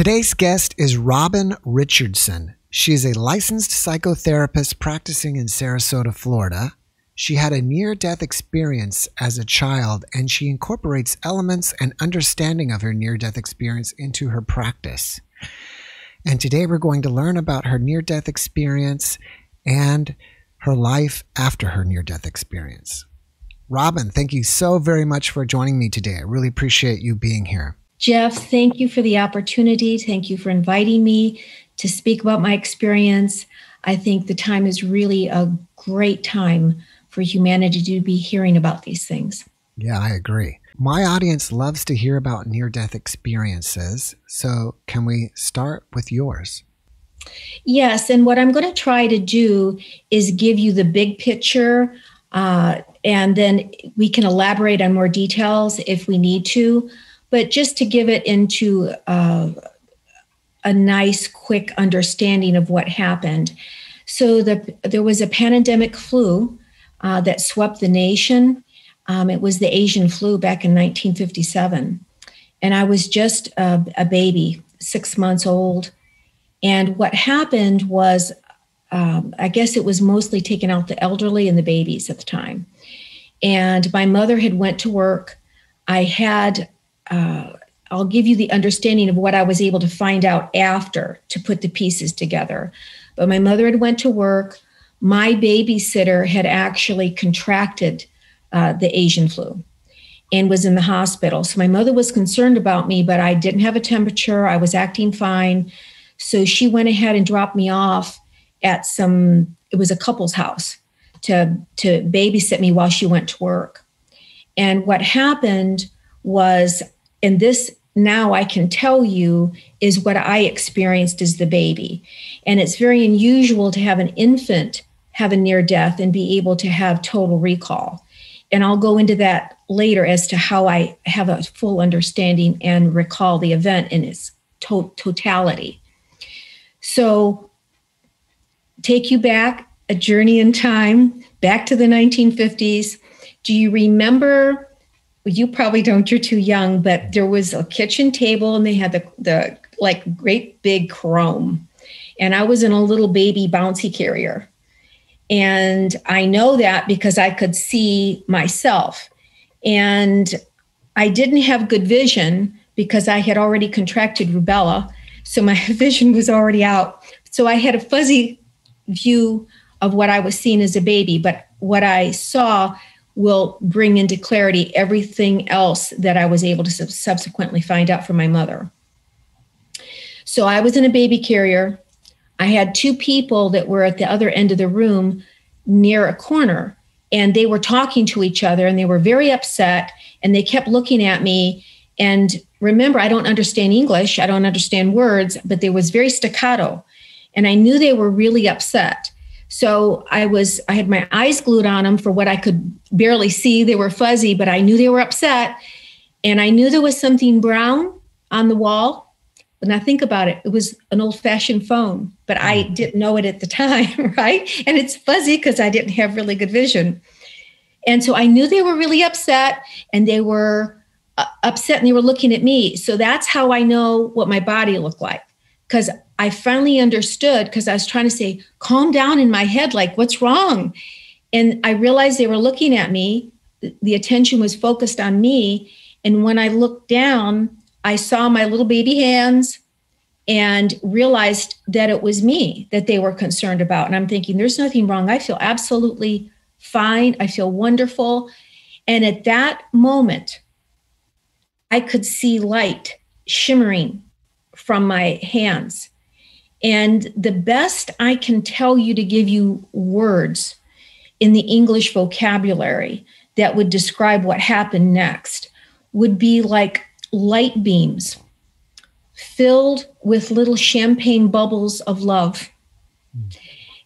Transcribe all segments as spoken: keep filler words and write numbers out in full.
Today's guest is Robin Richardson. She is a licensed psychotherapist practicing in Sarasota, Florida. She had a near-death experience as a child, and she incorporates elements and understanding of her near-death experience into her practice. And today we're going to learn about her near-death experience and her life after her near-death experience. Robin, thank you so very much for joining me today. I really appreciate you being here. Jeff, thank you for the opportunity. Thank you for inviting me to speak about my experience. I think the time is really a great time for humanity to be hearing about these things. Yeah, I agree. My audience loves to hear about near-death experiences. So can we start with yours? Yes, and what I'm going to try to do is give you the big picture, uh, and then we can elaborate on more details if we need to. But just to give it into uh, a nice, quick understanding of what happened. So the, there was a pandemic flu uh, that swept the nation. Um, it was the Asian flu back in nineteen fifty-seven. And I was just a, a baby, six months old. And what happened was, um, I guess it was mostly taking out the elderly and the babies at the time. And my mother had went to work. I had... Uh, I'll give you the understanding of what I was able to find out after to put the pieces together. But my mother had went to work. My babysitter had actually contracted uh, the Asian flu and was in the hospital. So my mother was concerned about me, but I didn't have a temperature. I was acting fine. So she went ahead and dropped me off at some, it was a couple's house to, to babysit me while she went to work. And what happened was, and this now I can tell you is what I experienced as the baby. And it's very unusual to have an infant have a near death and be able to have total recall. And I'll go into that later as to how I have a full understanding and recall the event in its to- totality. So take you back a journey in time, back to the nineteen fifties. Do you remember? You probably don't, you're too young, but there was a kitchen table and they had the, the like great big chrome. And I was in a little baby bouncy carrier. And I know that because I could see myself. And I didn't have good vision because I had already contracted rubella. So my vision was already out. So I had a fuzzy view of what I was seeing as a baby, but what I saw will bring into clarity everything else that I was able to sub- subsequently find out from my mother. So I was in a baby carrier. I had two people that were at the other end of the room near a corner, and they were talking to each other, and they were very upset, and they kept looking at me. And remember, I don't understand English. I don't understand words, but there was very staccato, and I knew they were really upset. So I was, I had my eyes glued on them for what I could barely see. They were fuzzy, but I knew they were upset. And I knew there was something brown on the wall. But now think about it, it was an old fashioned phone, but I didn't know it at the time, right? And it's fuzzy because I didn't have really good vision. And so I knew they were really upset, and they were uh, upset and they were looking at me. So that's how I know what my body looked like. Because I finally understood, because I was trying to say, calm down in my head, like, what's wrong? And I realized they were looking at me. The attention was focused on me. And when I looked down, I saw my little baby hands and realized that it was me that they were concerned about. And I'm thinking, there's nothing wrong. I feel absolutely fine. I feel wonderful. And at that moment, I could see light shimmering from my hands. And the best I can tell you to give you words in the English vocabulary that would describe what happened next would be like light beams filled with little champagne bubbles of love. Mm.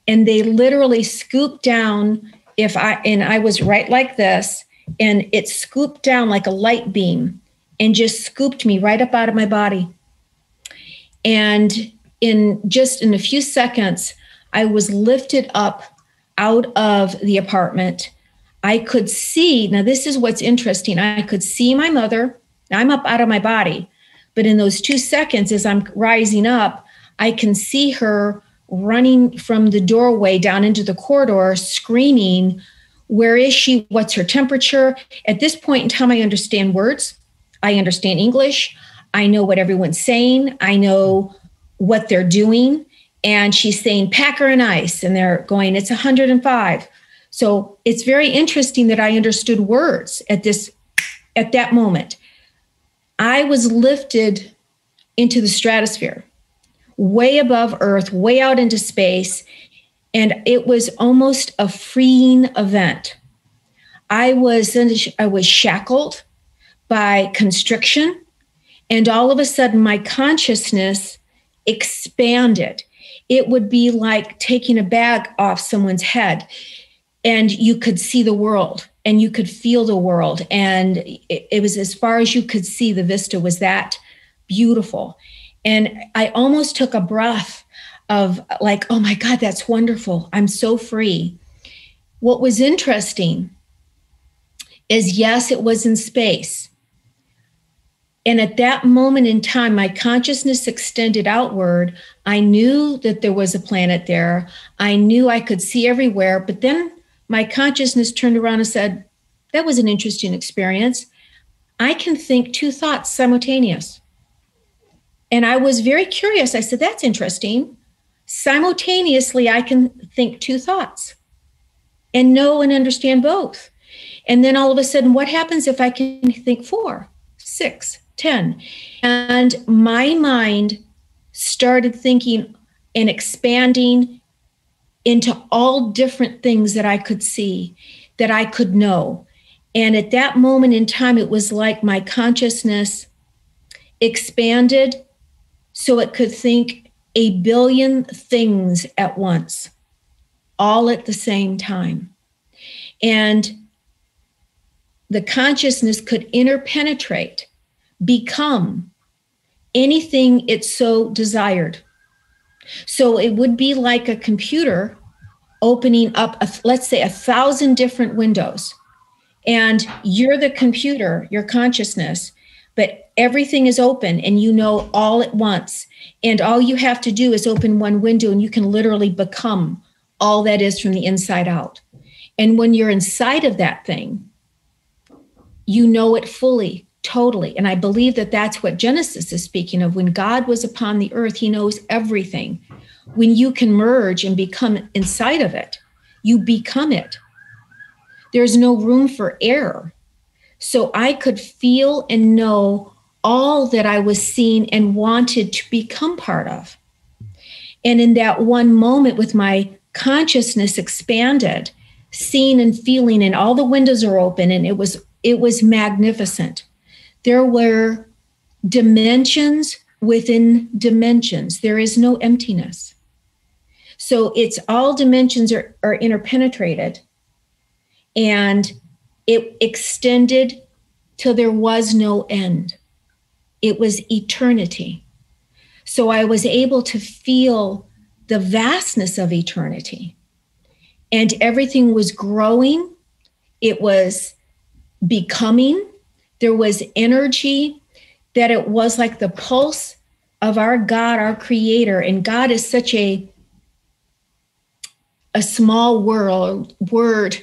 And they literally scooped down, if I, and I was right like this, and it scooped down like a light beam and just scooped me right up out of my body. And in just in a few seconds, I was lifted up out of the apartment. I could see, now this is what's interesting. I could see my mother. I'm up out of my body, But in those two seconds, as I'm rising up, I can see her running from the doorway down into the corridor, screaming, where is she? What's her temperature? At this point in time, I understand words. I understand English. I know what everyone's saying. I know what they're doing. And she's saying, pack her an ice. And they're going, it's one hundred five. So it's very interesting that I understood words at this, at that moment. I was lifted into the stratosphere, way above Earth, way out into space. And it was almost a freeing event. I was I was shackled by constriction. And all of a sudden, my consciousness expanded. It would be like taking a bag off someone's head. And you could see the world. And you could feel the world. And it, it was as far as you could see, the vista was that beautiful. And I almost took a breath of like, oh my God, that's wonderful. I'm so free. What was interesting is, yes, it was in space. And at that moment in time, my consciousness extended outward. I knew that there was a planet there. I knew I could see everywhere. But then my consciousness turned around and said, that was an interesting experience. I can think two thoughts simultaneous. And I was very curious. I said, that's interesting. Simultaneously, I can think two thoughts and know and understand both. And then all of a sudden, what happens if I can think four, six, ten? And my mind started thinking and expanding into all different things that I could see, that I could know. And at that moment in time, it was like my consciousness expanded so it could think a billion things at once, all at the same time. And the consciousness could interpenetrate, become anything it so desired. So it would be like a computer opening up, a, let's say, a thousand different windows. And you're the computer, your consciousness, but everything is open and you know all at once. And all you have to do is open one window and you can literally become all that is from the inside out. And when you're inside of that thing, you know it fully. Totally. And I believe that that's what Genesis is speaking of. When God was upon the earth, he knows everything. When you can merge and become inside of it, you become it. There's no room for error. So I could feel and know all that I was seeing and wanted to become part of. And in that one moment, with my consciousness expanded, seeing and feeling, and all the windows are open, and it was it was magnificent. There were dimensions within dimensions. There is no emptiness. So it's all dimensions are, are interpenetrated, and it extended till there was no end. It was eternity. So I was able to feel the vastness of eternity, and everything was growing. It was becoming. There was energy that it was like the pulse of our God, our creator. And God is such a, a small world, word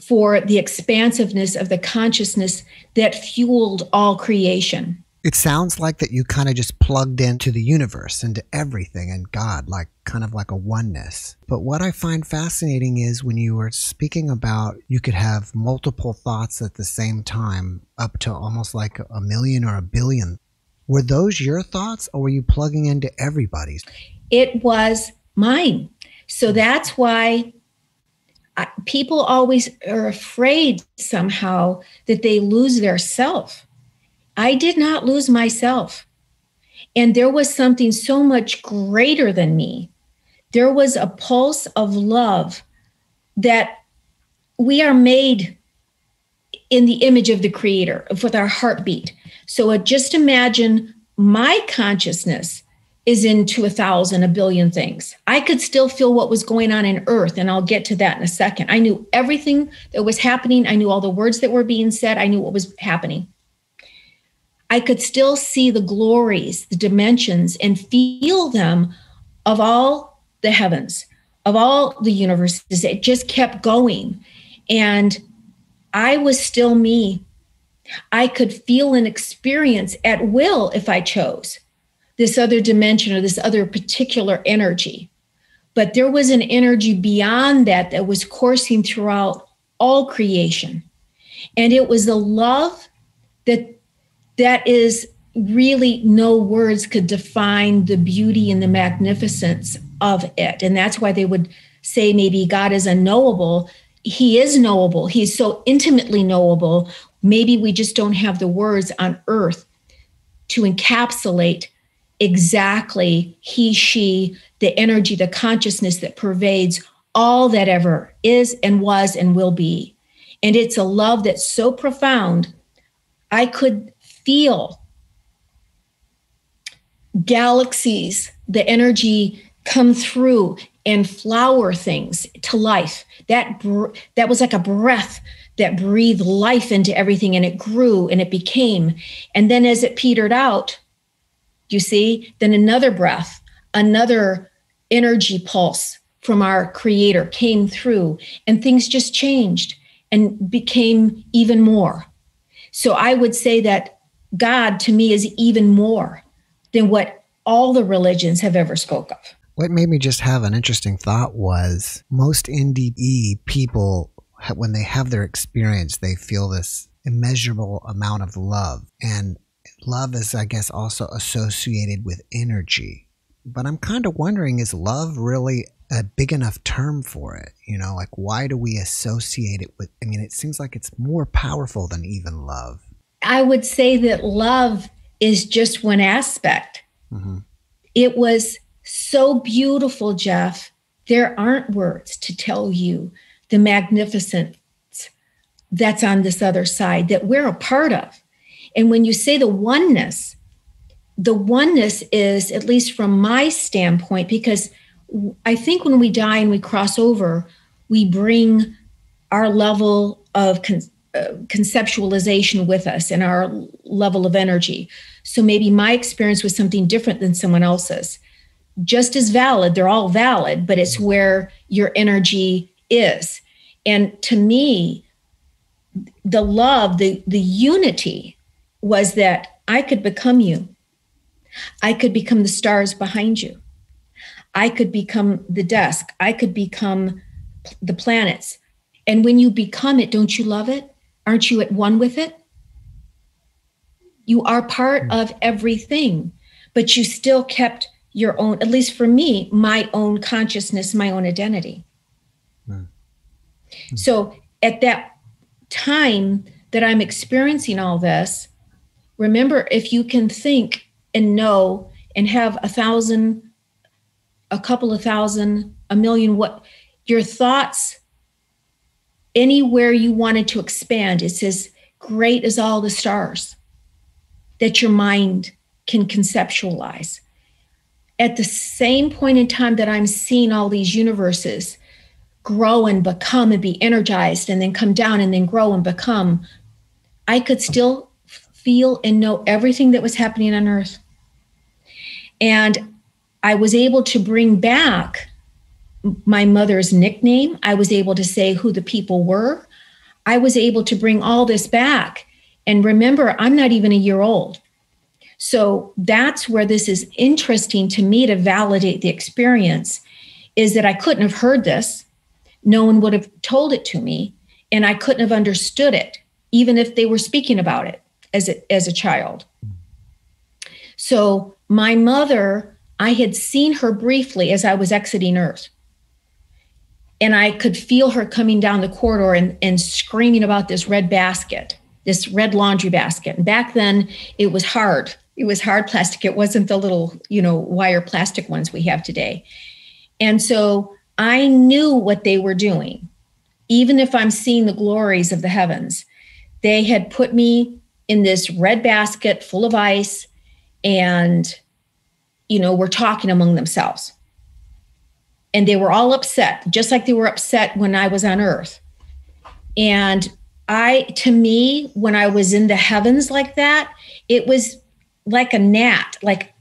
for the expansiveness of the consciousness that fueled all creation. It sounds like that you kind of just plugged into the universe, into everything and God, like kind of like a oneness. But what I find fascinating is when you were speaking about you could have multiple thoughts at the same time, up to almost like a million or a billion. Were those your thoughts, or were you plugging into everybody's? It was mine. So that's why I, people always are afraid somehow that they lose their self. I did not lose myself. And there was something so much greater than me. There was a pulse of love that we are made in the image of the Creator with our heartbeat. So just imagine my consciousness is into a thousand, a billion things. I could still feel what was going on in Earth, and I'll get to that in a second. I knew everything that was happening. I knew all the words that were being said. I knew what was happening. I could still see the glories, the dimensions, and feel them of all the heavens, of all the universes. It just kept going. And I was still me. I could feel and experience at will, if I chose, this other dimension or this other particular energy. But there was an energy beyond that that was coursing throughout all creation. And it was a love that that is really, no words could define the beauty and the magnificence of it. And that's why they would say maybe God is unknowable. He is knowable. He's so intimately knowable. Maybe we just don't have the words on earth to encapsulate exactly he, she, the energy, the consciousness that pervades all that ever is and was and will be. And it's a love that's so profound, I could feel galaxies, the energy come through and flower things to life. That br- that was like a breath that breathed life into everything, and it grew and it became. And then as it petered out, you see, then another breath, another energy pulse from our Creator came through, and things just changed and became even more. So I would say that God to me is even more than what all the religions have ever spoke of. What made me just have an interesting thought was most N D E people, when they have their experience, they feel this immeasurable amount of love. And love is, I guess, also associated with energy. But I'm kind of wondering, is love really a big enough term for it? You know, like, why do we associate it with, I mean, it seems like it's more powerful than even love. I would say that love is just one aspect. Mm-hmm. It was so beautiful, Jeff. There aren't words to tell you the magnificence that's on this other side that we're a part of. And when you say the oneness, the oneness is, at least from my standpoint, because I think when we die and we cross over, we bring our level of con- uh, conceptualization with us and our level of energy. So maybe my experience was something different than someone else's. Just as valid, they're all valid, but it's where your energy is. And to me, the love, the, the unity was that I could become you. I could become the stars behind you. I could become the dusk. I could become the planets. And when you become it, don't you love it? Aren't you at one with it? You are part of everything, but you still kept your own, at least for me, my own consciousness, my own identity. Mm. Mm. So at that time that I'm experiencing all this, remember, if you can think and know and have a thousand, a couple of thousand, a million, what your thoughts, anywhere you wanted to expand, it's as great as all the stars that your mind can conceptualize. At the same point in time that I'm seeing all these universes grow and become and be energized and then come down and then grow and become, I could still feel and know everything that was happening on Earth. And I was able to bring back my mother's nickname. I was able to say who the people were. I was able to bring all this back. And remember, I'm not even a year old. So that's where this is interesting to me to validate the experience, is that I couldn't have heard this. No one would have told it to me, and I couldn't have understood it, even if they were speaking about it as a, as a child. So my mother, I had seen her briefly as I was exiting Earth, and I could feel her coming down the corridor and, and screaming about this red basket, this red laundry basket. And back then it was hard. It was hard plastic. It wasn't the little, you know, wire plastic ones we have today. And so I knew what they were doing. Even if I'm seeing the glories of the heavens, they had put me in this red basket full of ice, and, you know, were talking among themselves. And they were all upset, just like they were upset when I was on Earth. And I, to me, when I was in the heavens like that, it was like a gnat. Like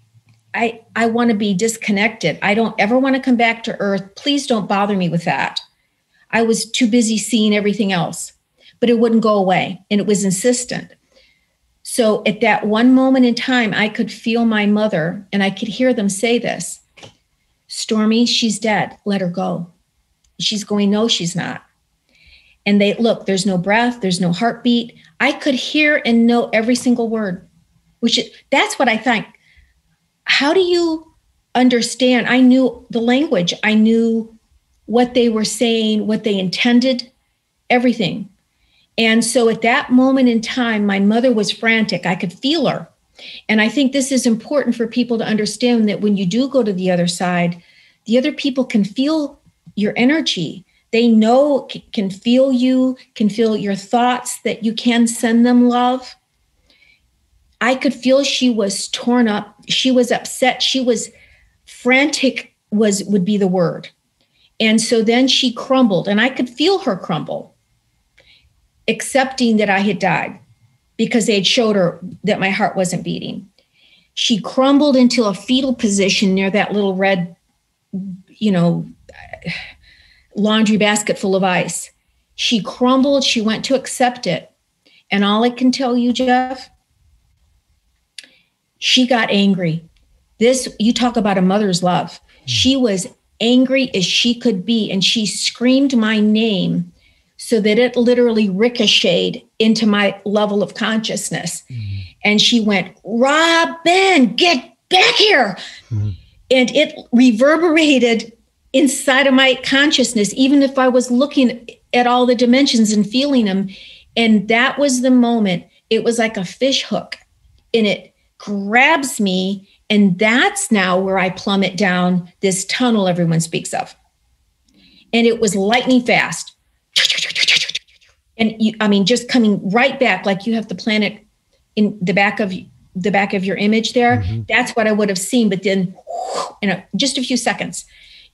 I, I want to be disconnected. I don't ever want to come back to earth. Please don't bother me with that. I was too busy seeing everything else, but it wouldn't go away. And it was insistent. So at that one moment in time, I could feel my mother and I could hear them say this, Stormie, she's dead. Let her go. She's going, no, she's not. And they look, there's no breath. There's no heartbeat. I could hear and know every single word, which is, that's what I think. How do you understand? I knew the language. I knew what they were saying, what they intended, everything. And so at that moment in time, my mother was frantic. I could feel her. And I think this is important for people to understand that when you do go to the other side, the other people can feel your energy. They know, can feel you, can feel your thoughts, that you can send them love. I could feel she was torn up. She was upset. She was frantic was would be the word. And so then she crumbled and I could feel her crumble, accepting that I had died because they had showed her that my heart wasn't beating. She crumbled into a fetal position near that little red, you know, laundry basket full of ice. She crumbled. She went to accept it. And all I can tell you, Jeff, she got angry. This, you talk about a mother's love. She was angry as she could be. And she screamed my name so that it literally ricocheted into my level of consciousness. Mm-hmm. And she went, Robin, get back here. Mm-hmm. And it reverberated inside of my consciousness, even if I was looking at all the dimensions and feeling them. And that was the moment. It was like a fish hook and it grabs me. And that's now where I plummet down this tunnel everyone speaks of. And it was lightning fast. And you, I mean, just coming right back, like you have the planet in the back of the back of your image there. Mm-hmm. That's what I would have seen. But then in a, just a few seconds,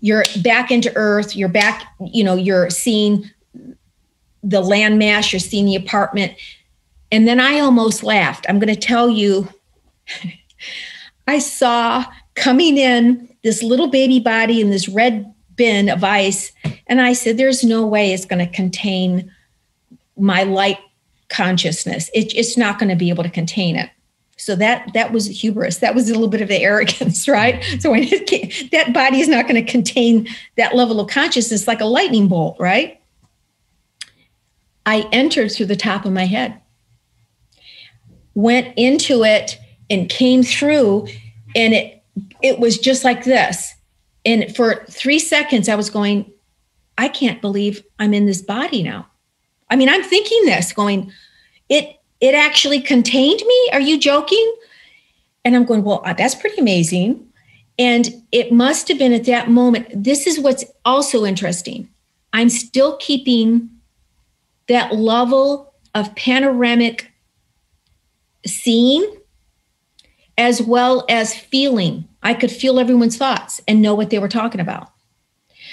you're back into earth, you're back, you know, you're seeing the landmass, you're seeing the apartment. And then I almost laughed. I'm going to tell you, I saw coming in this little baby body in this red bin of ice. And I said, there's no way it's going to contain my light consciousness. It, it's not going to be able to contain it. So that that was hubris. That was a little bit of the arrogance, right? So when it came, that body is not going to contain that level of consciousness like a lightning bolt, right? I entered through the top of my head, went into it, and came through, and it it was just like this. And for three seconds, I was going, I can't believe I'm in this body now. I mean, I'm thinking this, going, it it actually contained me? Are you joking? And I'm going, well, that's pretty amazing. And it must have been at that moment. This is what's also interesting. I'm still keeping that level of panoramic seeing as well as feeling. I could feel everyone's thoughts and know what they were talking about.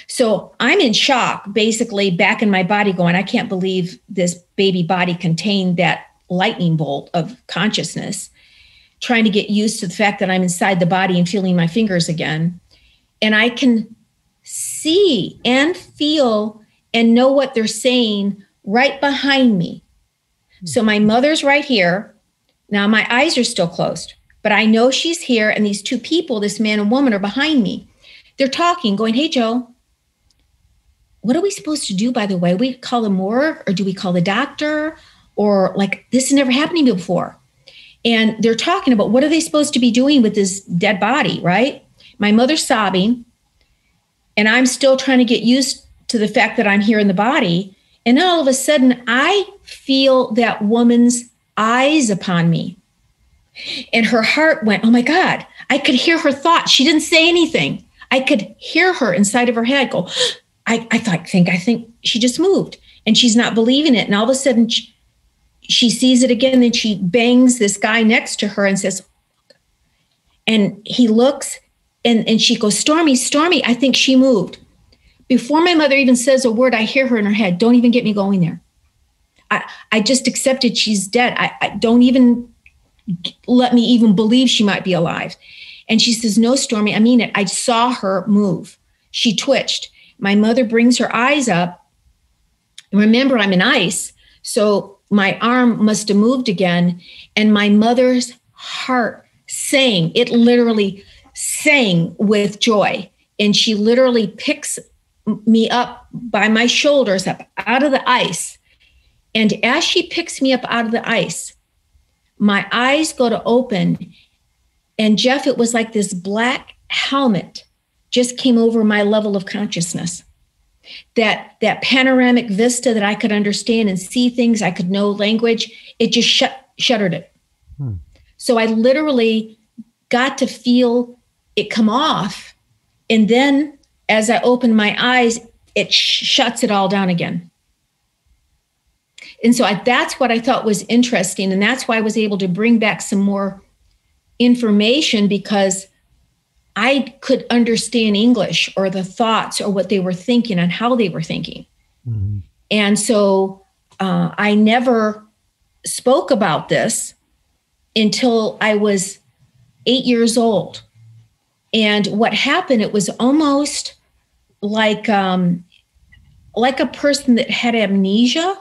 So I'm in shock, basically back in my body going, I can't believe this baby body contained that lightning bolt of consciousness, trying to get used to the fact that I'm inside the body and feeling my fingers again. And I can see and feel and know what they're saying right behind me. So my mother's right here. Now my eyes are still closed, but I know she's here. And these two people, this man and woman, are behind me. They're talking, going, hey, Joe, what are we supposed to do, by the way? We call the morgue, or do we call the doctor? Or like, this has never happened to me before. And they're talking about, what are they supposed to be doing with this dead body, right? My mother's sobbing. And I'm still trying to get used to the fact that I'm here in the body. And then all of a sudden, I feel that woman's eyes upon me. And her heart went, oh my God, I could hear her thoughts. She didn't say anything. I could hear her inside of her head go, I, I thought, think, I think she just moved and she's not believing it. And all of a sudden she, she sees it again and she bangs this guy next to her and says, and he looks and, and she goes, Stormie, Stormie, I think she moved. Before my mother even says a word, I hear her in her head. Don't even get me going there. I, I just accepted she's dead. I, I don't even let me even believe she might be alive. And she says, no, Stormie, I mean it. I saw her move. She twitched. My mother brings her eyes up. Remember, I'm in ice. So my arm must have moved again. And my mother's heart sang. It literally sang with joy. And she literally picks me up by my shoulders up out of the ice. And as she picks me up out of the ice, my eyes go to open. And Jeff, it was like this black helmet just came over my level of consciousness. That, that panoramic vista that I could understand and see things, I could know language, it just shut, shuttered it. Hmm. So I literally got to feel it come off. And then as I opened my eyes, it sh- shuts it all down again. And so I, that's what I thought was interesting. And that's why I was able to bring back some more information, because I could understand English or the thoughts or what they were thinking and how they were thinking. Mm-hmm. And so uh, I never spoke about this until I was eight years old. And what happened, it was almost like um, like a person that had amnesia,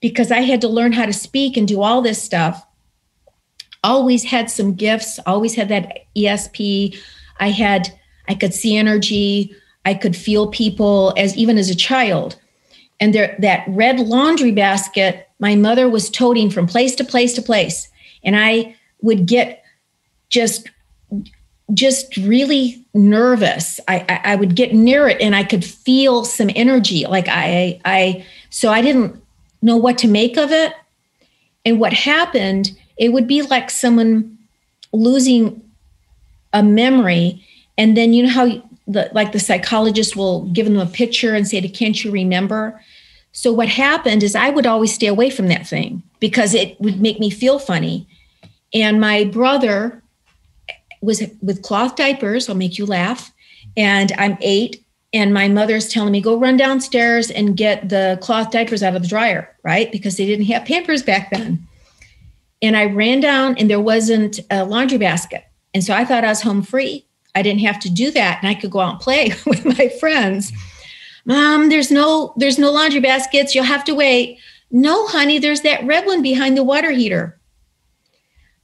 because I had to learn how to speak and do all this stuff. Always had some gifts, always had that E S P. I had, I could see energy. I could feel people as even as a child. And there, that red laundry basket, my mother was toting from place to place to place. And I would get just, just really nervous. I, I, I would get near it and I could feel some energy. Like I, I, so I didn't know what to make of it. And what happened, it would be like someone losing a memory. And then, you know how the, like the psychologist will give them a picture and say, can't you remember? So what happened is I would always stay away from that thing because it would make me feel funny. And my brother was with cloth diapers. I'll make you laugh. And I'm eight. And my mother's telling me, go run downstairs and get the cloth diapers out of the dryer, right? Because they didn't have Pampers back then. And I ran down and there wasn't a laundry basket. And so I thought I was home free. I didn't have to do that. And I could go out and play with my friends. Mom, there's no, there's no laundry baskets. You'll have to wait. No, honey, there's that red one behind the water heater.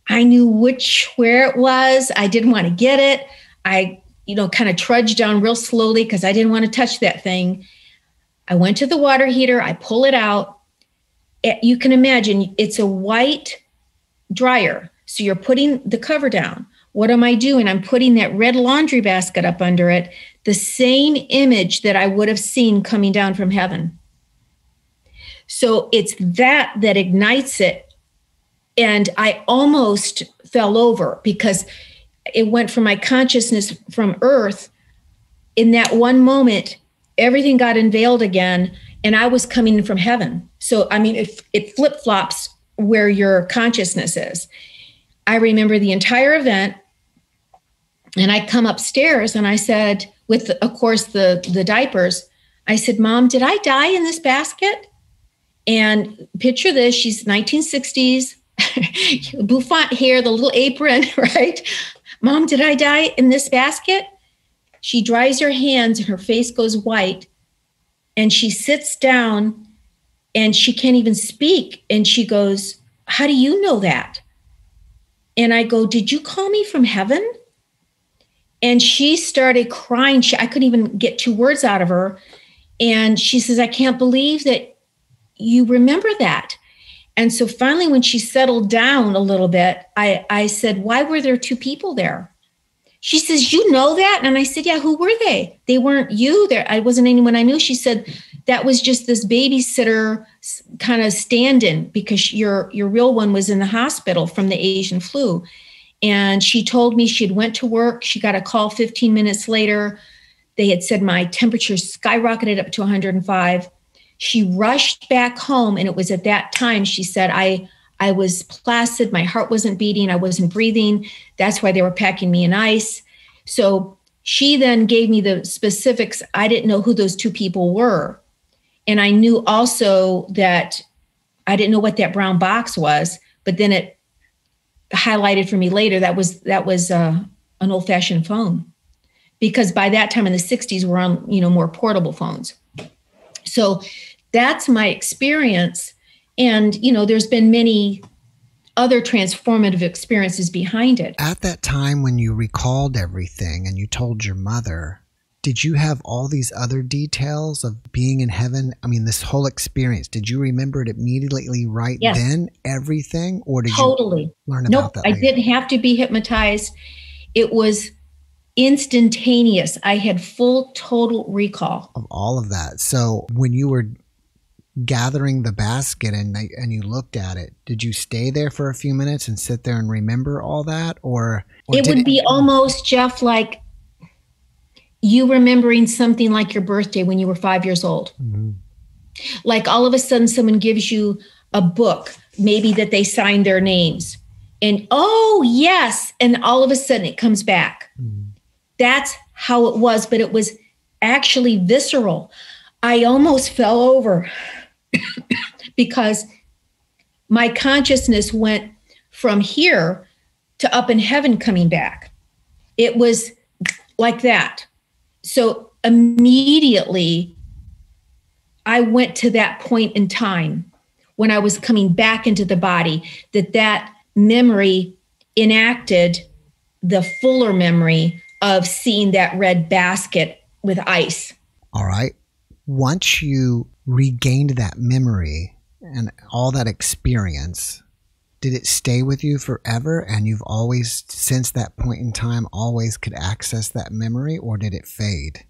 I knew which, where it was. I didn't want to get it. I, you know, kind of trudged down real slowly because I didn't want to touch that thing. I went to the water heater. I pull it out. It, you can imagine it's a white dryer. So you're putting the cover down. What am I doing? I'm putting that red laundry basket up under it. The same image that I would have seen coming down from heaven. So it's that that ignites it. And I almost fell over because it went from my consciousness from earth. In that one moment, everything got unveiled again. And I was coming from heaven. So, I mean, it, it flip-flops where your consciousness is. I remember the entire event, and I come upstairs and I said, with, of course, the, the diapers, I said, Mom, did I die in this basket? And picture this, she's nineteen sixties, bouffant hair, the little apron, right? Mom, did I die in this basket? She dries her hands and her face goes white, and she sits down. And she can't even speak. And she goes, how do you know that? And I go, did you call me from heaven? And she started crying. She, I couldn't even get two words out of her. And she says, I can't believe that you remember that. And so finally, when she settled down a little bit, I, I said, why were there two people there? She says, you know that? And I said, yeah, who were they? They weren't you there. I wasn't anyone I knew. She said, that was just this babysitter kind of stand-in because your, your real one was in the hospital from the Asian flu. And she told me she'd went to work. She got a call fifteen minutes later. They had said my temperature skyrocketed up to one hundred five. She rushed back home. And it was at that time, she said, I, I was placid. My heart wasn't beating. I wasn't breathing. That's why they were packing me in ice. So she then gave me the specifics. I didn't know who those two people were. And I knew also that I didn't know what that brown box was, but then it highlighted for me later that was that was uh, an old-fashioned phone, because by that time in the sixties we're on you know more portable phones. So that's my experience, and you know there's been many other transformative experiences behind it. At that time when you recalled everything and you told your mother, did you have all these other details of being in heaven? I mean, this whole experience, did you remember it immediately right yes. then, everything? Or did totally. you learn nope, about that later? I didn't have to be hypnotized. It was instantaneous. I had full, total recall of all of that. So when you were gathering the basket and and you looked at it, did you stay there for a few minutes and sit there and remember all that? Or, or it would be it, almost, Jeff, like you remembering something like your birthday when you were five years old. Mm-hmm. Like all of a sudden someone gives you a book, maybe that they signed their names, and oh yes, and all of a sudden it comes back. Mm-hmm. That's how it was, but it was actually visceral. I almost fell over because my consciousness went from here to up in heaven coming back. It was like that. So immediately I went to that point in time when I was coming back into the body, that that memory enacted the fuller memory of seeing that red basket with ice. All right. Once you regained that memory and all that experience, did it stay with you forever and you've always, since that point in time, always could access that memory, or did it fade?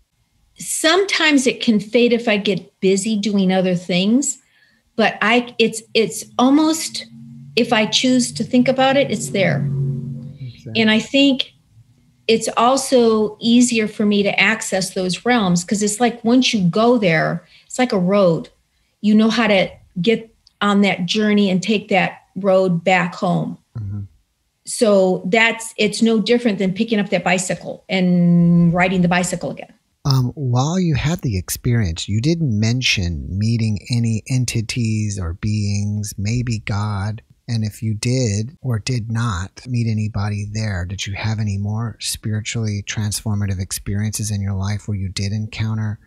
Sometimes it can fade if I get busy doing other things, but I it's it's almost, if I choose to think about it, it's there. Okay. And I think it's also easier for me to access those realms, because it's like once you go there, it's like a road. You know how to get on that journey and take that road back home. Mm-hmm. So that's, it's no different than picking up that bicycle and riding the bicycle again. Um, while you had the experience, you didn't mention meeting any entities or beings, maybe God. And if you did or did not meet anybody there, did you have any more spiritually transformative experiences in your life where you did encounter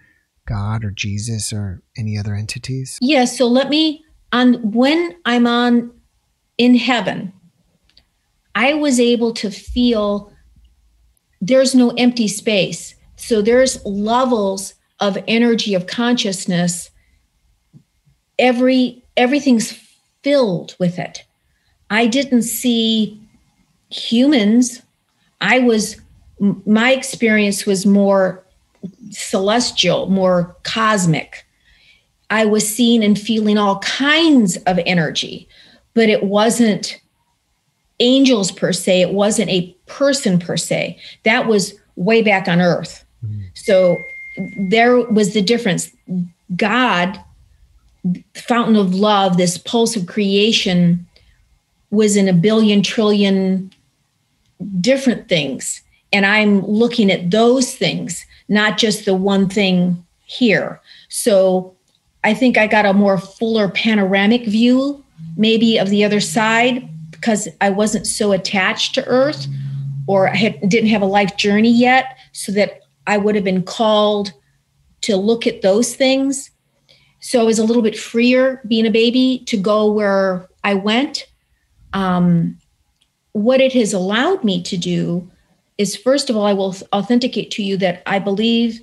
God or Jesus or any other entities? Yeah. So let me, on when I'm on in heaven, I was able to feel there's no empty space. So there's levels of energy, of consciousness. Every, everything's filled with it. I didn't see humans. I was, my experience was more celestial, more cosmic. I was seeing and feeling all kinds of energy, but it wasn't angels per se. It wasn't a person per se. That was way back on earth. Mm-hmm. So there was the difference. God, fountain of love, this pulse of creation, was in a billion trillion different things, and I'm looking at those things, not just the one thing here. So I think I got a more fuller panoramic view maybe of the other side, because I wasn't so attached to earth, or I had, didn't have a life journey yet, so that I would have been called to look at those things. So I was a little bit freer being a baby to go where I went. Um, what it has allowed me to do is, first of all, I will authenticate to you that I believe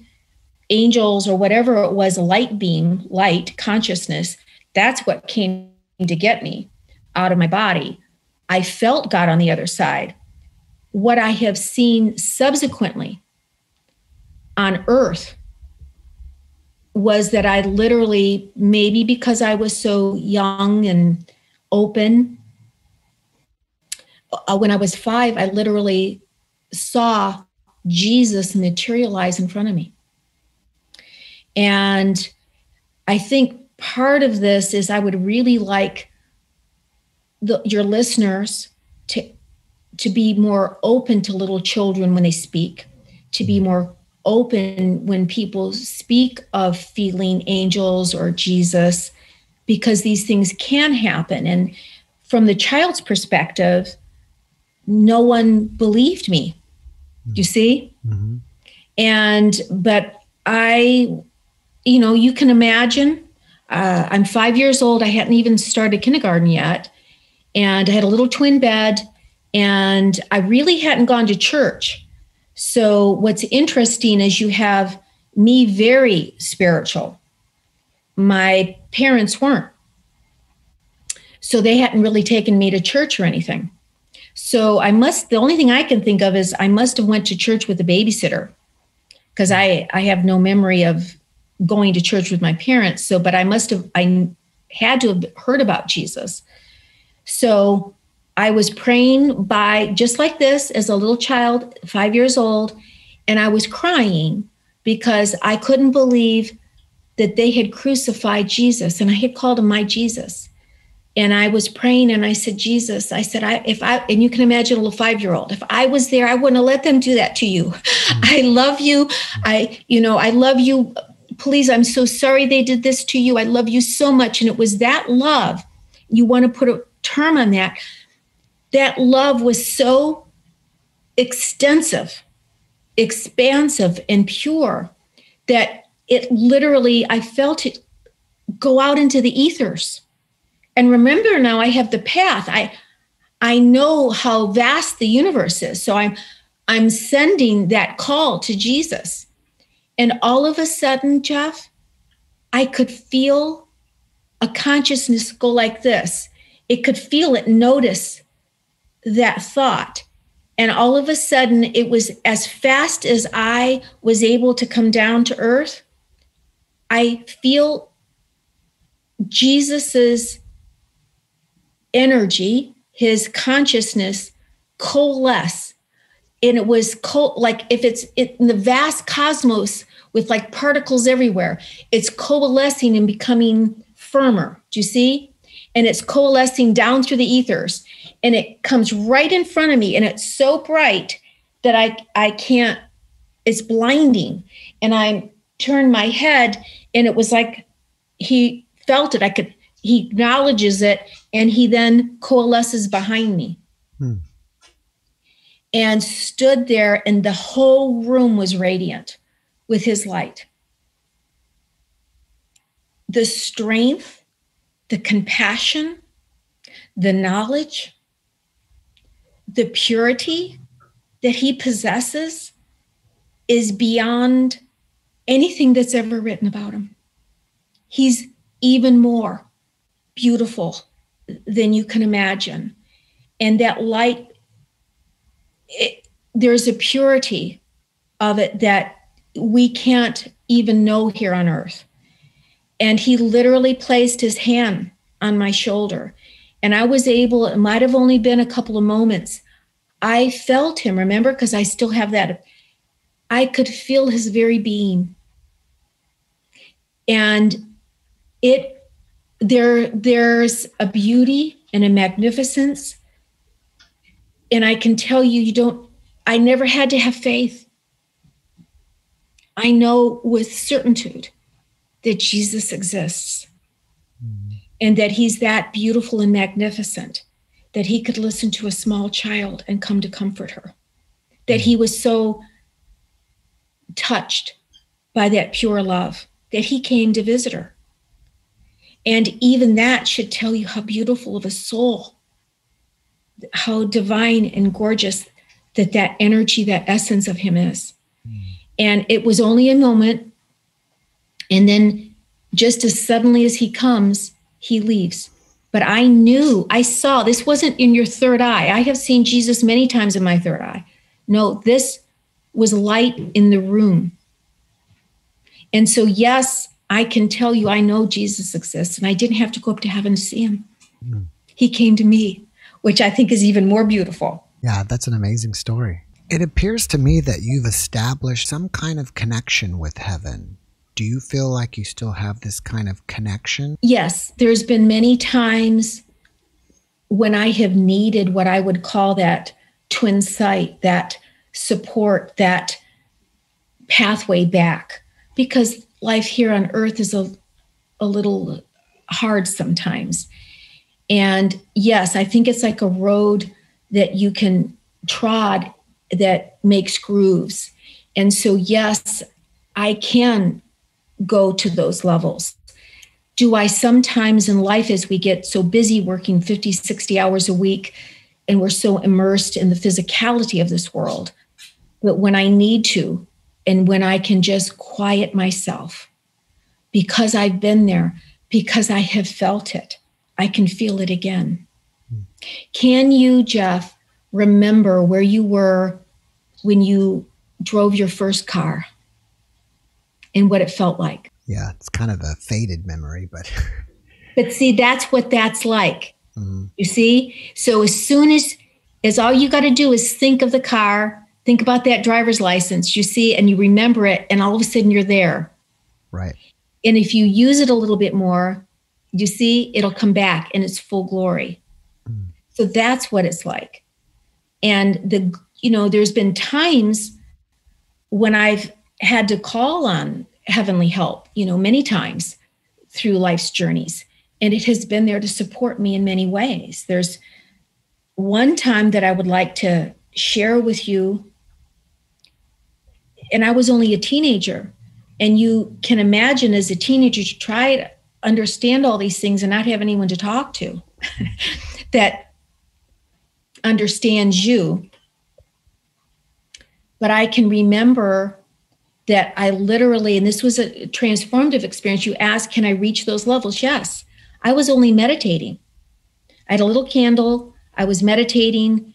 angels, or whatever it was, light beam, light, consciousness, that's what came to get me out of my body. I felt God on the other side. What I have seen subsequently on earth was that I literally, maybe because I was so young and open, uh, when I was five, I literally saw Jesus materialize in front of me. And I think part of this is I would really like the, your listeners to, to be more open to little children when they speak, to be more open when people speak of feeling angels or Jesus, because these things can happen. And from the child's perspective, no one believed me, you see? Mm-hmm. And, but I, you know, you can imagine, uh, I'm five years old. I hadn't even started kindergarten yet. And I had a little twin bed and I really hadn't gone to church. So what's interesting is you have me very spiritual. My parents weren't. So they hadn't really taken me to church or anything. So I must, the only thing I can think of is I must have went to church with a babysitter, because I, I have no memory of going to church with my parents. So, but I must have, I had to have heard about Jesus. So I was praying by just like this as a little child, five years old, and I was crying because I couldn't believe that they had crucified Jesus, and I had called him my Jesus. And I was praying and I said, Jesus, I said, I, if I, and you can imagine a little five-year-old, if I was there, I wouldn't have let them do that to you. Mm-hmm. I love you. I, you know, I love you. Please, I'm so sorry they did this to you. I love you so much. And it was that love. You want to put a term on that. That love was so extensive, expansive, and pure that it literally, I felt it go out into the ethers. And remember now, I have the path. I I know how vast the universe is. So I'm I'm sending that call to Jesus. And all of a sudden, Jeff, I could feel a consciousness go like this. It could feel it, notice that thought. And all of a sudden, it was as fast as I was able to come down to earth. I feel Jesus's energy, his consciousness coalesce. And it was co- like if it's it, in the vast cosmos with like particles everywhere, it's coalescing and becoming firmer. Do you see? And it's coalescing down through the ethers and it comes right in front of me. And it's so bright that I, I can't, it's blinding. And I turned my head and it was like, he felt it. I could, he acknowledges it. And he then coalesces behind me hmm. and stood there. And the whole room was radiant with his light. The strength, the compassion, the knowledge, the purity that he possesses is beyond anything that's ever written about him. He's even more beautiful than you can imagine. And that light, it, there's a purity of it that we can't even know here on earth. And he literally placed his hand on my shoulder. And I was able, it might have only been a couple of moments. I felt him, remember, because I still have that. I could feel his very being. And it There, there's a beauty and a magnificence. And I can tell you, you don't, I never had to have faith. I know with certitude that Jesus exists mm-hmm. and that he's that beautiful and magnificent, that he could listen to a small child and come to comfort her, that he was so touched by that pure love that he came to visit her. And even that should tell you how beautiful of a soul, how divine and gorgeous that that energy, that essence of him is. Mm. And it was only a moment. And then just as suddenly as he comes, he leaves. But I knew, I saw, this wasn't in your third eye. I have seen Jesus many times in my third eye. No, this was light in the room. And so, yes, I can tell you, I know Jesus exists, and I didn't have to go up to heaven to see him. Mm. He came to me, which I think is even more beautiful. Yeah, that's an amazing story. It appears to me that you've established some kind of connection with heaven. Do you feel like you still have this kind of connection? Yes, there's been many times when I have needed what I would call that twin sight, that support, that pathway back, because life here on earth is a, a little hard sometimes. And yes, I think it's like a road that you can trod that makes grooves. And so, yes, I can go to those levels. Do I sometimes in life, as we get so busy working fifty, sixty hours a week, and we're so immersed in the physicality of this world, but when I need to, and when I can just quiet myself, because I've been there, because I have felt it, I can feel it again. Mm. Can you, Jeff, remember where you were when you drove your first car and what it felt like? Yeah, it's kind of a faded memory, but... But see, that's what that's like. Mm. You see? So as soon as, as all you got to do is think of the car, think about that driver's license, you see, and you remember it, and all of a sudden you're there. Right. And if you use it a little bit more, you see, it'll come back in its full glory. Mm. So that's what it's like. And the, you know, there's been times when I've had to call on heavenly help, you know, many times through life's journeys. And it has been there to support me in many ways. There's one time that I would like to share with you, and I was only a teenager, and you can imagine as a teenager to try to understand all these things and not have anyone to talk to that understands you. But I can remember that I literally, and this was a transformative experience. You asked, can I reach those levels? Yes. I was only meditating. I had a little candle. I was meditating.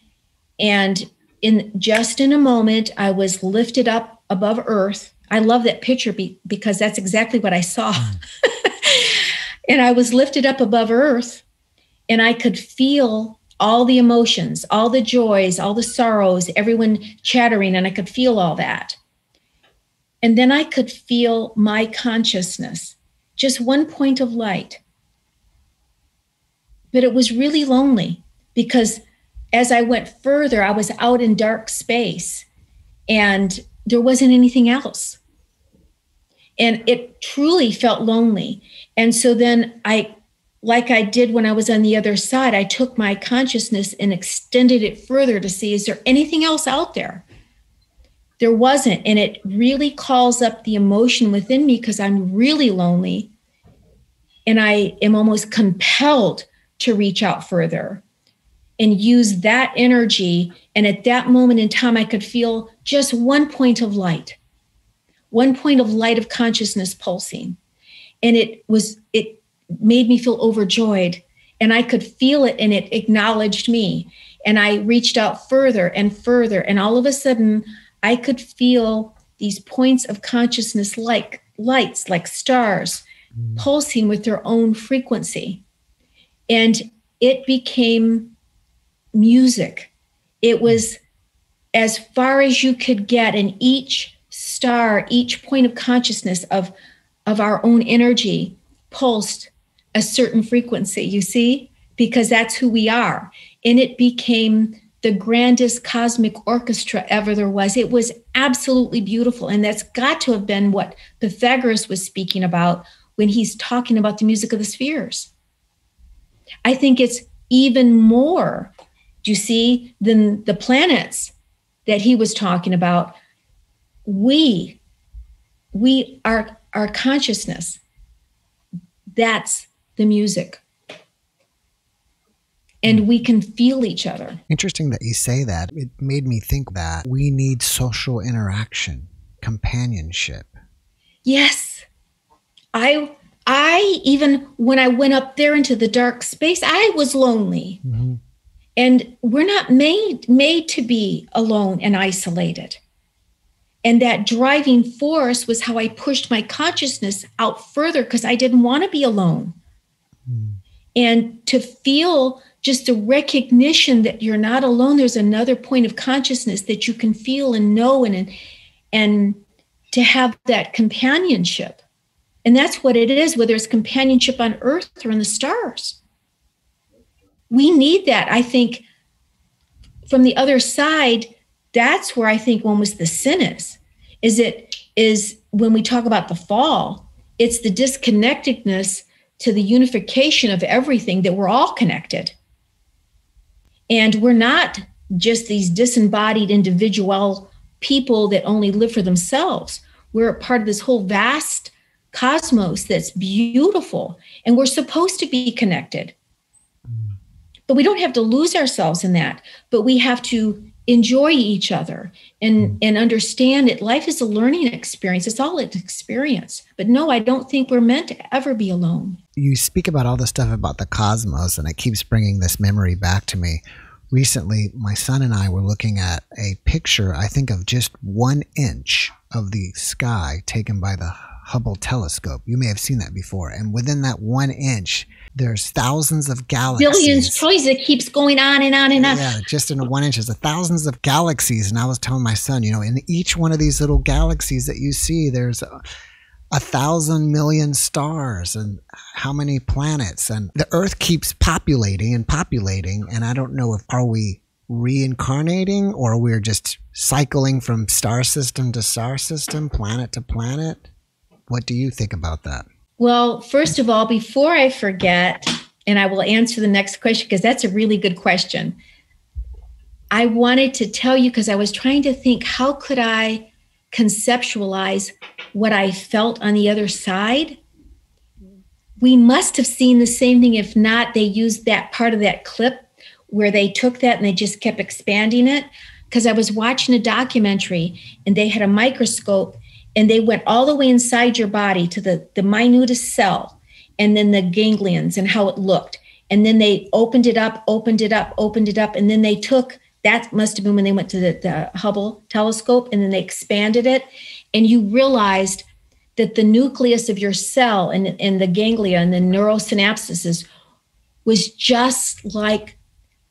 And in just in a moment, I was lifted up above earth. I love that picture be, because that's exactly what I saw. And I was lifted up above earth, and I could feel all the emotions, all the joys, all the sorrows, everyone chattering, and I could feel all that. And then I could feel my consciousness, just one point of light. But it was really lonely because as I went further, I was out in dark space and there wasn't anything else. And it truly felt lonely. And so then I, like I did when I was on the other side, I took my consciousness and extended it further to see, is there anything else out there? There wasn't. And it really calls up the emotion within me because I'm really lonely. And I am almost compelled to reach out further and use that energy. And at that moment in time, I could feel just one point of light, one point of light of consciousness pulsing. And it was, it made me feel overjoyed. And I could feel it and it acknowledged me. And I reached out further and further. And all of a sudden, I could feel these points of consciousness like lights, like stars, mm. pulsing with their own frequency. And it became music. It was as far as you could get, and each star, each point of consciousness of, of our own energy pulsed a certain frequency, you see, because that's who we are. And it became the grandest cosmic orchestra ever there was. It was absolutely beautiful. And that's got to have been what Pythagoras was speaking about when he's talking about the music of the spheres. I think it's even more, do you see, than the planets that he was talking about. We, we are our consciousness. That's the music. And we can feel each other. Interesting that you say that. It made me think that we need social interaction, companionship. Yes. I, I even when I went up there into the dark space, I was lonely. Mm-hmm. And we're not made, made to be alone and isolated. And that driving force was how I pushed my consciousness out further because I didn't want to be alone. Mm. And to feel... just the recognition that you're not alone. There's another point of consciousness that you can feel and know, and and to have that companionship. And that's what it is, whether it's companionship on Earth or in the stars. We need that. I think from the other side, that's where I think almost the sin is. Is it is when we talk about the fall, it's the disconnectedness to the unification of everything, that we're all connected. And we're not just these disembodied individual people that only live for themselves. We're a part of this whole vast cosmos that's beautiful, and we're supposed to be connected. But we don't have to lose ourselves in that, but we have to enjoy each other and, and understand that life is a learning experience. It's all an experience. But no, I don't think we're meant to ever be alone. You speak about all this stuff about the cosmos, and it keeps bringing this memory back to me. Recently, my son and I were looking at a picture, I think, of just one inch of the sky taken by the Hubble telescope. You may have seen that before. And within that one inch, there's thousands of galaxies. Billions, choice that keeps going on and on and on. Yeah, just in one inch, there's thousands of galaxies. And I was telling my son, you know, in each one of these little galaxies that you see, there's a, a thousand million stars, and how many planets. And the Earth keeps populating and populating. And I don't know if, are we reincarnating, or we're just cycling from star system to star system, planet to planet? What do you think about that? Well, first of all, before I forget, and I will answer the next question because that's a really good question. I wanted to tell you, because I was trying to think, how could I conceptualize what I felt on the other side? We must have seen the same thing. If not, they used that part of that clip where they took that and they just kept expanding it. Because I was watching a documentary and they had a microscope, and they went all the way inside your body to the, the minutest cell, and then the ganglions and how it looked. And then they opened it up, opened it up, opened it up. And then they took, that must have been when they went to the, the Hubble telescope, and then they expanded it. And you realized that the nucleus of your cell and, and the ganglia and the neurosynapses was just like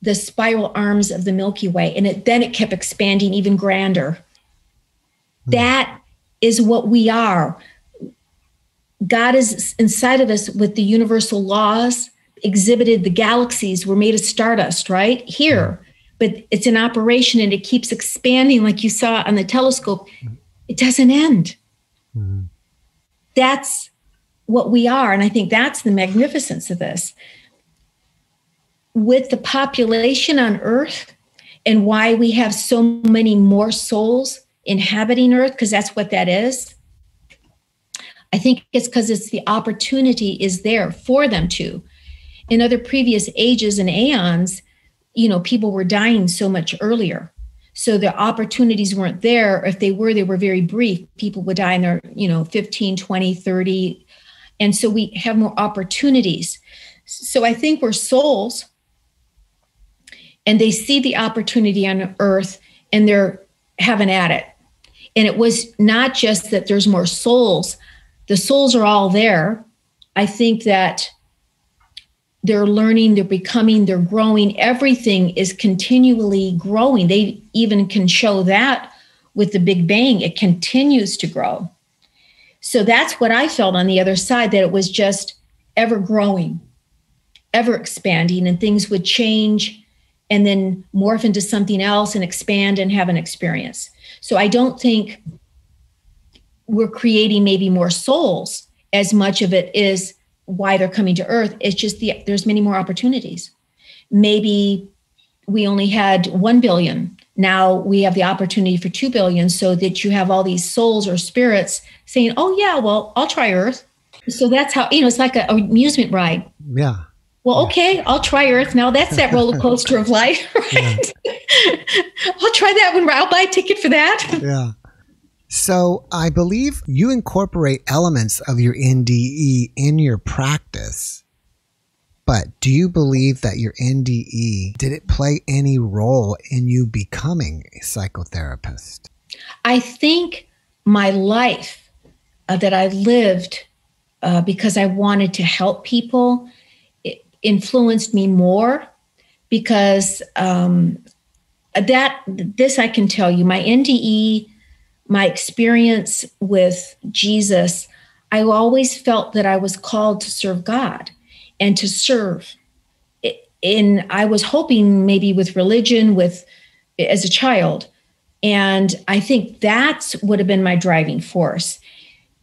the spiral arms of the Milky Way. And it, then it kept expanding even grander. Mm. That is what we are. God is inside of us with the universal laws exhibited. The galaxies were made of stardust, right? Here, but it's in operation, and it keeps expanding, like you saw on the telescope. It doesn't end. Mm-hmm. That's what we are. And I think that's the magnificence of this. With the population on Earth, and why we have so many more souls inhabiting Earth, because that's what that is. I think it's because it's the opportunity is there for them to. In other previous ages and aeons, you know, people were dying so much earlier. So the opportunities weren't there. If they were, they were very brief. People would die in their, you know, fifteen, twenty, thirty. And so we have more opportunities. So I think we're souls, and they see the opportunity on Earth, and they're having at it. And it was not just that there's more souls. The souls are all there. I think that they're learning, they're becoming, they're growing. Everything is continually growing. They even can show that with the Big Bang. It continues to grow. So that's what I felt on the other side, that it was just ever growing, ever expanding, and things would change and then morph into something else and expand and have an experience. So I don't think we're creating maybe more souls as much of it is why they're coming to Earth. It's just the, there's many more opportunities. Maybe we only had one billion. Now we have the opportunity for two billion, so that you have all these souls or spirits saying, oh yeah, well, I'll try Earth. So that's how, you know, it's like an amusement ride. Yeah. Well, okay, I'll try Earth. Now that's that roller coaster of life, right? Yeah. I'll try that one. I'll buy a ticket for that. Yeah. So I believe you incorporate elements of your N D E in your practice, but do you believe that your N D E, did it play any role in you becoming a psychotherapist? I think my life uh, that I lived uh, because I wanted to help people influenced me more, because um, that, this I can tell you, my N D E, my experience with Jesus, I always felt that I was called to serve God and to serve. And I was hoping maybe with religion, with as a child. And I think that's would have been my driving force.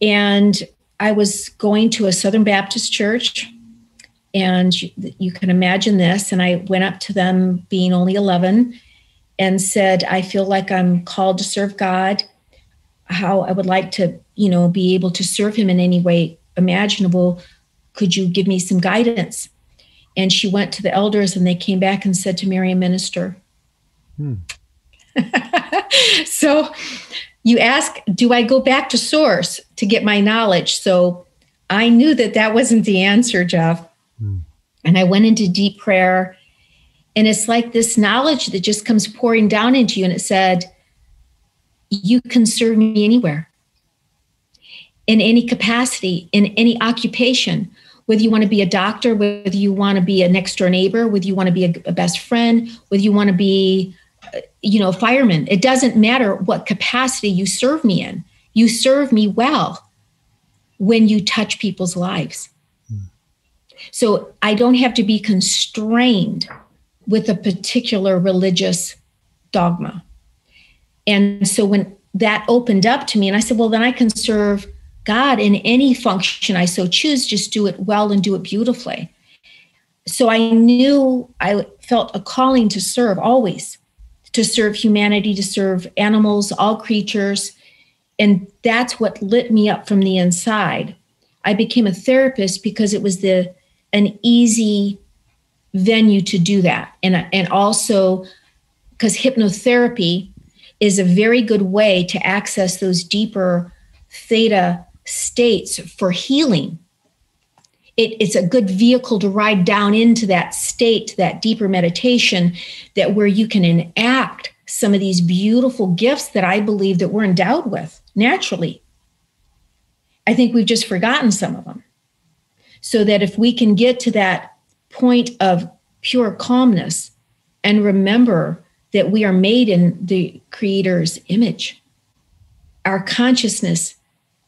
And I was going to a Southern Baptist church And you, you can imagine this. And I went up to them being only eleven and said, I feel like I'm called to serve God, how I would like to, you know, be able to serve him in any way imaginable. Could you give me some guidance? And she went to the elders and they came back and said to Mary, a minister. Hmm. So you ask, do I go back to source to get my knowledge? So I knew that that wasn't the answer, Jeff. Hmm. And I went into deep prayer. And it's like this knowledge that just comes pouring down into you. And it said, you can serve me anywhere, in any capacity, in any occupation, whether you want to be a doctor, whether you want to be a next door neighbor, whether you want to be a, a best friend, whether you want to be, you know, a fireman. It doesn't matter what capacity you serve me in. You serve me well when you touch people's lives. Hmm. So I don't have to be constrained with a particular religious dogma. And so when that opened up to me, and I said, well, then I can serve God in any function I so choose, just do it well and do it beautifully. So I knew I felt a calling to serve always, to serve humanity, to serve animals, all creatures. And that's what lit me up from the inside. I became a therapist because it was the an easy venue to do that. And, and also because hypnotherapy is a very good way to access those deeper theta states for healing. It, it's a good vehicle to ride down into that state, that deeper meditation, that where you can enact some of these beautiful gifts that I believe that we're endowed with naturally. I think we've just forgotten some of them. So that if we can get to that point of pure calmness and remember that we are made in the Creator's image, our consciousness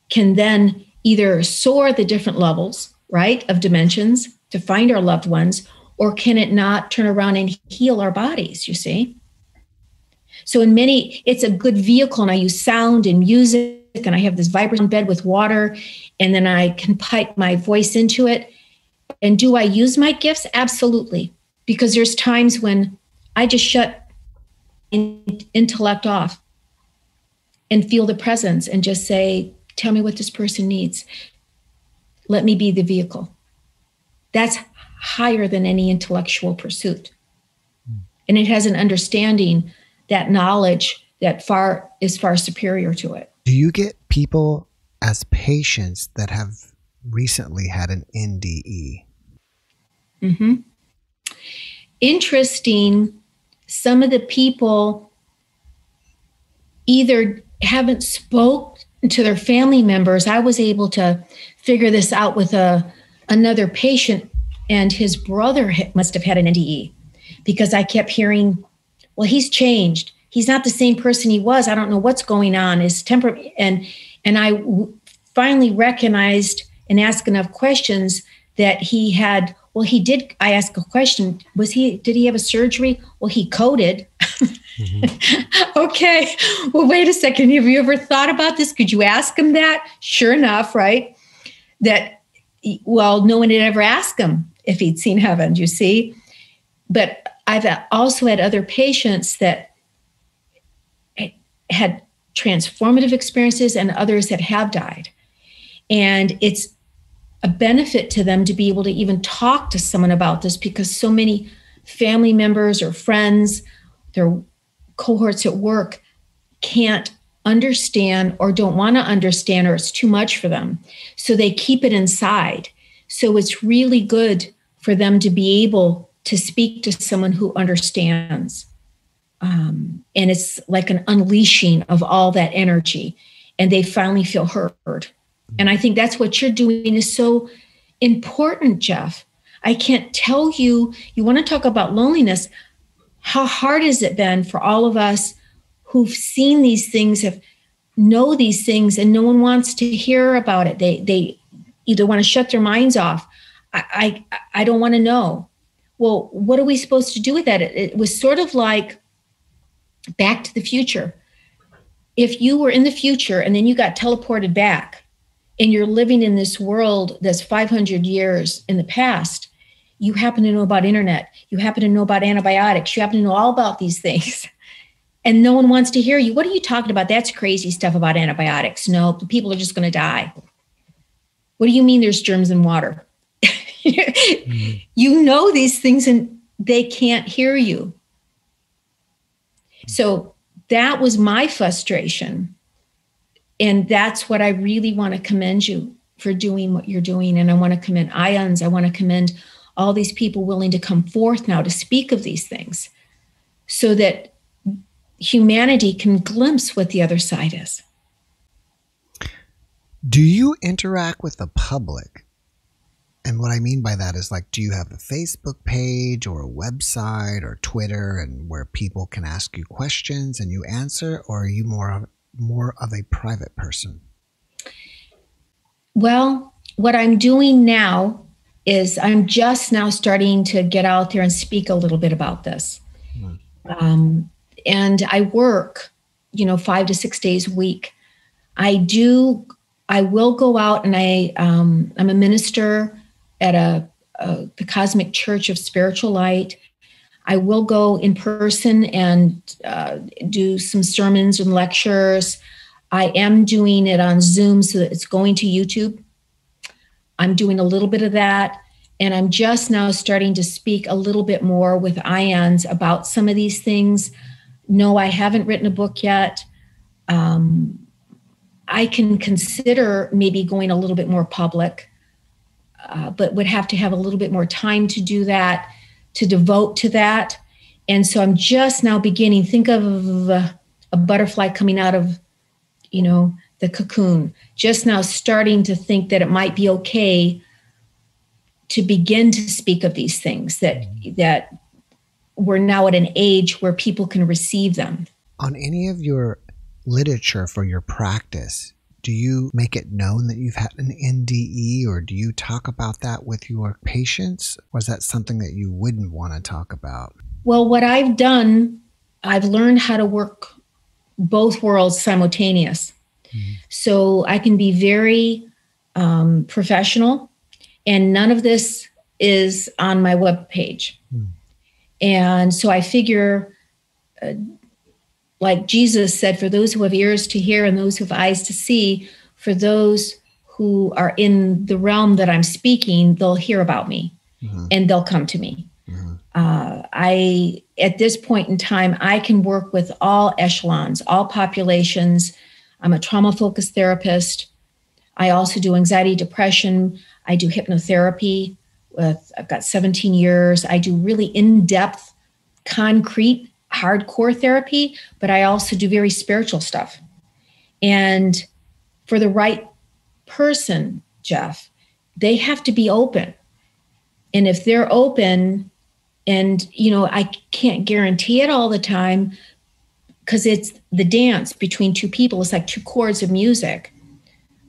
can then either soar the different levels, right, of dimensions to find our loved ones, or can it not turn around and heal our bodies, you see? So in many, it's a good vehicle, and I use sound and music, and I have this vibrant bed with water, and then I can pipe my voice into it. And do I use my gifts? Absolutely. Because there's times when I just shut intellect off and feel the presence and just say, tell me what this person needs. Let me be the vehicle. That's higher than any intellectual pursuit. Mm. And it has an understanding, that knowledge that far is far superior to it. Do you get people as patients that have recently had an N D E? Mm-hmm. Interesting. Some of the people either haven't spoke to their family members. I was able to figure this out with a, another patient, and his brother must have had an N D E, because I kept hearing, well, he's changed. He's not the same person he was. I don't know what's going on. His temper. And, and I w- finally recognized and asked enough questions that he had. Well, he did. I asked a question. Was he, did he have a surgery? Well, he coded. Mm-hmm. Okay. Well, wait a second. Have you ever thought about this? Could you ask him that? Sure enough, right? That, well, no one had ever asked him if he'd seen heaven, you see. But I've also had other patients that had transformative experiences and others that have died. And it's a benefit to them to be able to even talk to someone about this, because so many family members or friends, their cohorts at work, can't understand or don't want to understand, or it's too much for them. So they keep it inside. So it's really good for them to be able to speak to someone who understands. Um, and it's like an unleashing of all that energy, and they finally feel heard. And I think that's what you're doing is so important, Jeff. I can't tell you, you want to talk about loneliness. How hard has it been for all of us who've seen these things, have know these things, and no one wants to hear about it. They they either want to shut their minds off. I, I, I don't want to know. Well, what are we supposed to do with that? It, it was sort of like Back to the Future. If you were in the future and then you got teleported back, and you're living in this world that's five hundred years in the past, you happen to know about internet, you happen to know about antibiotics, you happen to know all about these things. And no one wants to hear you. What are you talking about? That's crazy stuff about antibiotics. No, people are just going to die. What do you mean there's germs in water? Mm-hmm. You know these things and they can't hear you. So that was my frustration. And that's what I really want to commend you for doing what you're doing. And I want to commend I O N S. I want to commend all these people willing to come forth now to speak of these things so that humanity can glimpse what the other side is. Do you interact with the public? And what I mean by that is, like, do you have a Facebook page or a website or Twitter and where people can ask you questions and you answer, or are you more of, more of a private person? Well, what I'm doing now is I'm just now starting to get out there and speak a little bit about this. Mm. Um, and I work, you know, five to six days a week. I do, I will go out and I, um, I'm a minister at a, a the Cosmic Church of Spiritual Light. I will go in person and uh, do some sermons and lectures. I am doing it on Zoom so that it's going to YouTube. I'm doing a little bit of that. And I'm just now starting to speak a little bit more with I O N S about some of these things. No, I haven't written a book yet. Um, I can consider maybe going a little bit more public. Uh, but would have to have a little bit more time to do that, to devote to that. And so I'm just now beginning. Think of uh, a butterfly coming out of, you know, the cocoon. Just now starting to think that it might be okay to begin to speak of these things, that that we're now at an age where people can receive them. On any of your literature for your practice, do you make it known that you've had an N D E, or do you talk about that with your patients? Or is that something that you wouldn't want to talk about? Well, what I've done, I've learned how to work both worlds simultaneous. Mm-hmm. So I can be very um, professional, and none of this is on my webpage. Mm-hmm. And so I figure... Uh, Like Jesus said, for those who have ears to hear and those who have eyes to see, for those who are in the realm that I'm speaking, they'll hear about me, mm-hmm. and they'll come to me. Mm-hmm. Uh, I, at this point in time, I can work with all echelons, all populations. I'm a trauma-focused therapist. I also do anxiety, depression. I do hypnotherapy. With, I've got seventeen years. I do really in-depth, concrete hardcore therapy, but I also do very spiritual stuff. And for the right person, Jeff, they have to be open. And if they're open, and, you know, I can't guarantee it all the time, because it's the dance between two people. It's like two chords of music.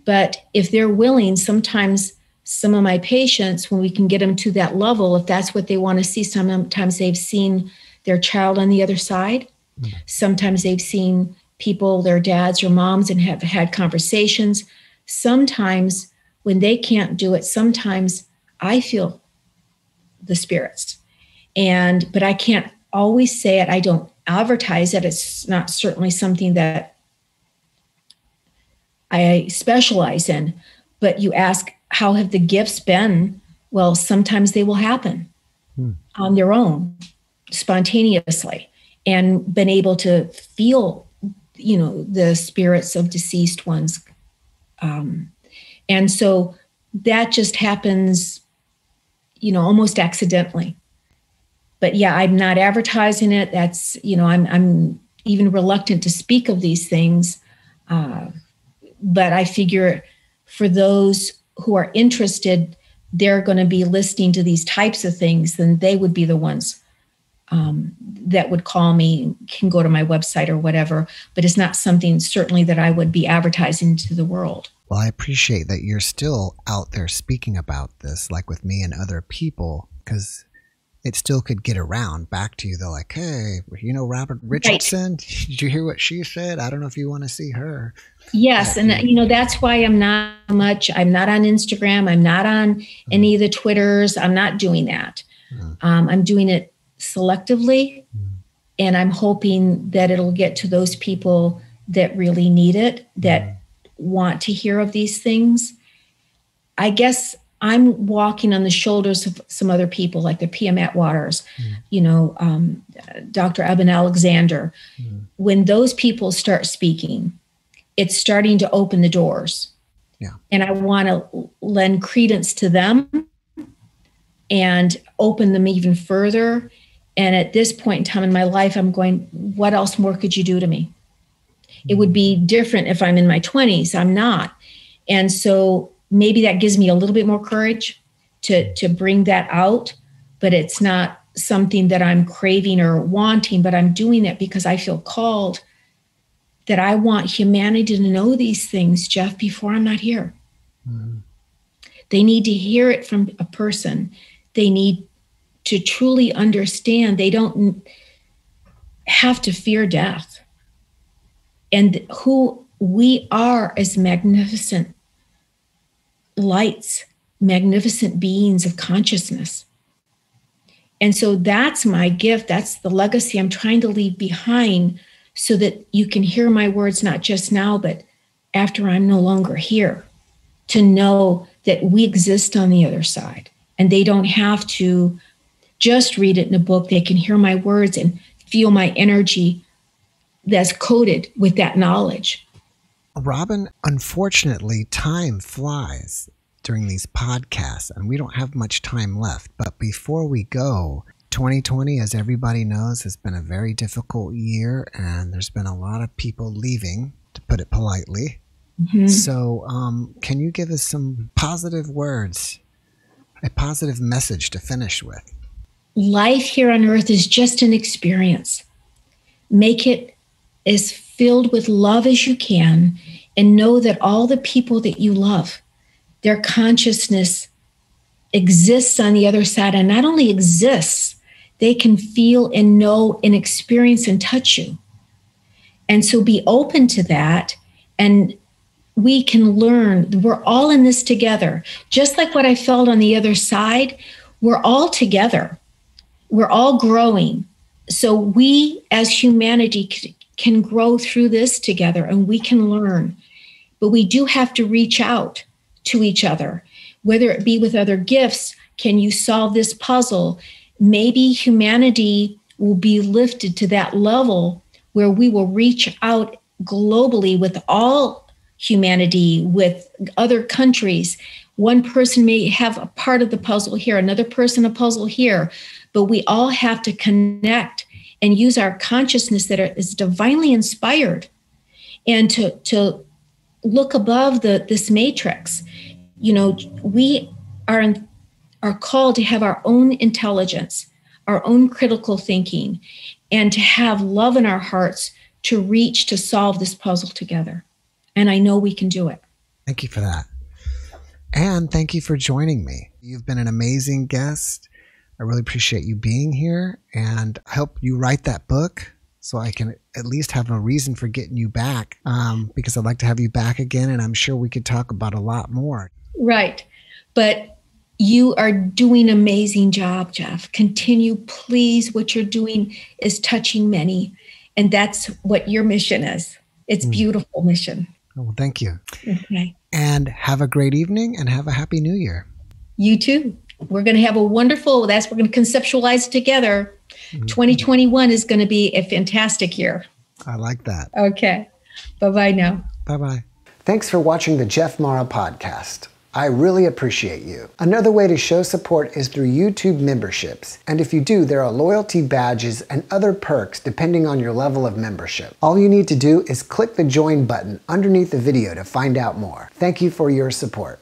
But if they're willing, sometimes some of my patients, when we can get them to that level, if that's what they want to see, sometimes they've seen their child on the other side. Mm. Sometimes they've seen people, their dads or moms, and have had conversations. Sometimes when they can't do it, sometimes I feel the spirits. And, but I can't always say it. I don't advertise it. It's not certainly something that I specialize in, but you ask, how have the gifts been? Well, sometimes they will happen mm. on their own, spontaneously, and been able to feel, you know, the spirits of deceased ones. Um, and so that just happens, you know, almost accidentally. But yeah, I'm not advertising it. That's, you know, I'm, I'm even reluctant to speak of these things. Uh, but I figure for those who are interested, they're going to be listening to these types of things, then they would be the ones Um, that would call me, can go to my website or whatever, but it's not something certainly that I would be advertising to the world. Well, I appreciate that you're still out there speaking about this, like with me and other people, because it still could get around back to you. They're like, hey, you know, Robin Richardson, right. Did you hear what she said? I don't know if you want to see her. Yes. And, you know, that's why I'm not much, I'm not on Instagram. I'm not on mm-hmm. any of the Twitters. I'm not doing that. Mm-hmm. Um, I'm doing it selectively. Mm-hmm. And I'm hoping that it'll get to those people that really need it, that mm-hmm. want to hear of these things. I guess I'm walking on the shoulders of some other people, like the P M Atwaters, mm-hmm. you know, um, Doctor Eben Alexander. Mm-hmm. When those people start speaking, it's starting to open the doors. Yeah. And I want to lend credence to them and open them even further. And at this point in time in my life, I'm going, what else more could you do to me? Mm-hmm. It would be different if I'm in my twenties. I'm not. And so maybe that gives me a little bit more courage to, to bring that out, but it's not something that I'm craving or wanting, but I'm doing it because I feel called that I want humanity to know these things, Jeff, before I'm not here. Mm-hmm. They need to hear it from a person. They need to truly understand. They don't have to fear death. And who we are as magnificent lights, magnificent beings of consciousness. And so that's my gift. That's the legacy I'm trying to leave behind, so that you can hear my words, not just now, but after I'm no longer here, to know that we exist on the other side. And they don't have to just read it in a book. They can hear my words and feel my energy that's coded with that knowledge. Robin, unfortunately, time flies during these podcasts, and we don't have much time left. But before we go, twenty twenty, as everybody knows, has been a very difficult year, and there's been a lot of people leaving, to put it politely. Mm-hmm. So um, can you give us some positive words, a positive message to finish with? Life here on earth is just an experience. Make it as filled with love as you can, and know that all the people that you love, their consciousness exists on the other side, and not only exists, they can feel and know and experience and touch you. And so be open to that. And we can learn. We're all in this together. Just like what I felt on the other side, we're all together. We're all growing. So we as humanity can grow through this together, and we can learn. But we do have to reach out to each other, whether it be with other gifts. Can you solve this puzzle? Maybe humanity will be lifted to that level where we will reach out globally with all humanity, with other countries. One person may have a part of the puzzle here, another person a puzzle here, but we all have to connect and use our consciousness that is divinely inspired, and to, to look above the this matrix. You know, we are are called to have our own intelligence, our own critical thinking, and to have love in our hearts to reach to solve this puzzle together. And I know we can do it. Thank you for that. And thank you for joining me. You've been an amazing guest. I really appreciate you being here, and I hope you write that book so I can at least have a reason for getting you back, um, because I'd like to have you back again, and I'm sure we could talk about a lot more. Right. But you are doing an amazing job, Jeff. Continue, please. What you're doing is touching many. And that's what your mission is. It's a beautiful mission. Oh, well, thank you. Okay. And have a great evening, and have a happy new year. You too. We're going to have a wonderful, that's, we're going to conceptualize it together. Mm-hmm. twenty twenty-one is going to be a fantastic year. I like that. Okay. Bye-bye now. Bye-bye. Thanks for watching the JeffMara Podcast. I really appreciate you. Another way to show support is through YouTube memberships. And if you do, there are loyalty badges and other perks depending on your level of membership. All you need to do is click the join button underneath the video to find out more. Thank you for your support.